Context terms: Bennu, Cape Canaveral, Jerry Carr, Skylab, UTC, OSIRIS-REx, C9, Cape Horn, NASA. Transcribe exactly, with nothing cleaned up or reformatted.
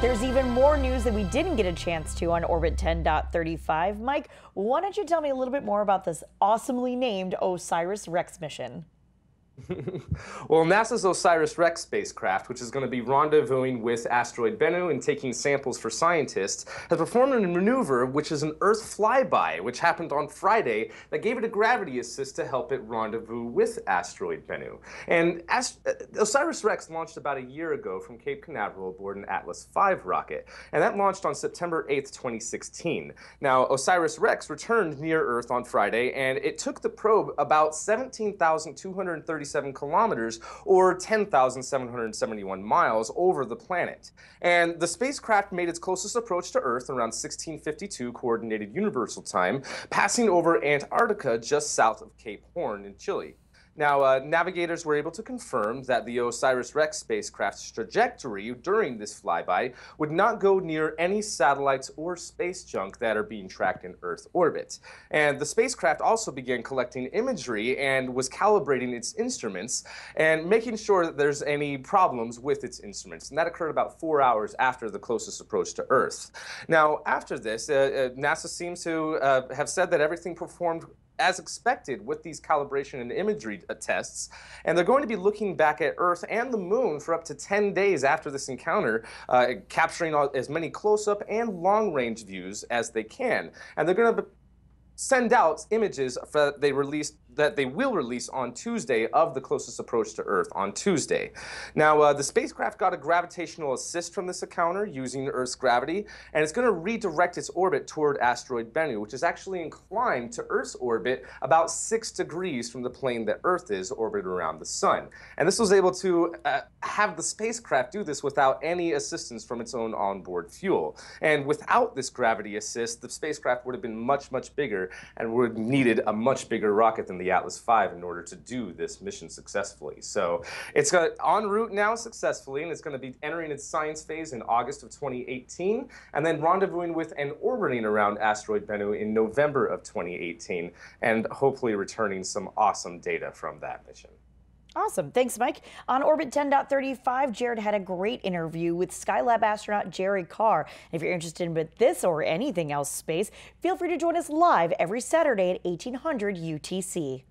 There's even more news that we didn't get a chance to on Orbit ten dot thirty-five. Mike, why don't you tell me a little bit more about this awesomely named OSIRIS-REx mission? Well, NASA's OSIRIS-REx spacecraft, which is going to be rendezvousing with asteroid Bennu and taking samples for scientists, has performed a maneuver which is an Earth flyby, which happened on Friday, that gave it a gravity assist to help it rendezvous with asteroid Bennu. And Ast OSIRIS-REx launched about a year ago from Cape Canaveral aboard an Atlas five rocket, and that launched on September eighth, twenty sixteen. Now, OSIRIS-REx returned near Earth on Friday, and it took the probe about seventeen thousand two hundred thirty-seven kilometers or ten thousand seven hundred seventy-one miles over the planet. And the spacecraft made its closest approach to Earth around sixteen fifty-two Coordinated Universal Time, passing over Antarctica just south of Cape Horn in Chile. Now, uh, navigators were able to confirm that the OSIRIS-REx spacecraft's trajectory during this flyby would not go near any satellites or space junk that are being tracked in Earth orbit. And the spacecraft also began collecting imagery and was calibrating its instruments and making sure that there's any problems with its instruments. And that occurred about four hours after the closest approach to Earth. Now, after this, uh, uh, NASA seems to uh, have said that everything performed as expected with these calibration and imagery tests, and they're going to be looking back at Earth and the Moon for up to ten days after this encounter, uh, capturing as many close-up and long-range views as they can. And they're going to send out images that they released that they will release on Tuesday of the closest approach to Earth on Tuesday. Now, uh, the spacecraft got a gravitational assist from this encounter using Earth's gravity, and it's going to redirect its orbit toward asteroid Bennu, which is actually inclined to Earth's orbit about six degrees from the plane that Earth is orbited around the Sun. And this was able to uh, have the spacecraft do this without any assistance from its own onboard fuel. And without this gravity assist, the spacecraft would have been much, much bigger and would have needed a much bigger rocket than the Atlas five in order to do this mission successfully. So it's got en route now successfully, and it's going to be entering its science phase in August of twenty eighteen, and then rendezvousing with and orbiting around asteroid Bennu in November of twenty eighteen, and hopefully returning some awesome data from that mission. Awesome. Thanks, Mike. On Orbit ten dot thirty-five, Jared had a great interview with Skylab astronaut Jerry Carr. If you're interested in this or anything else space, feel free to join us live every Saturday at eighteen hundred U T C.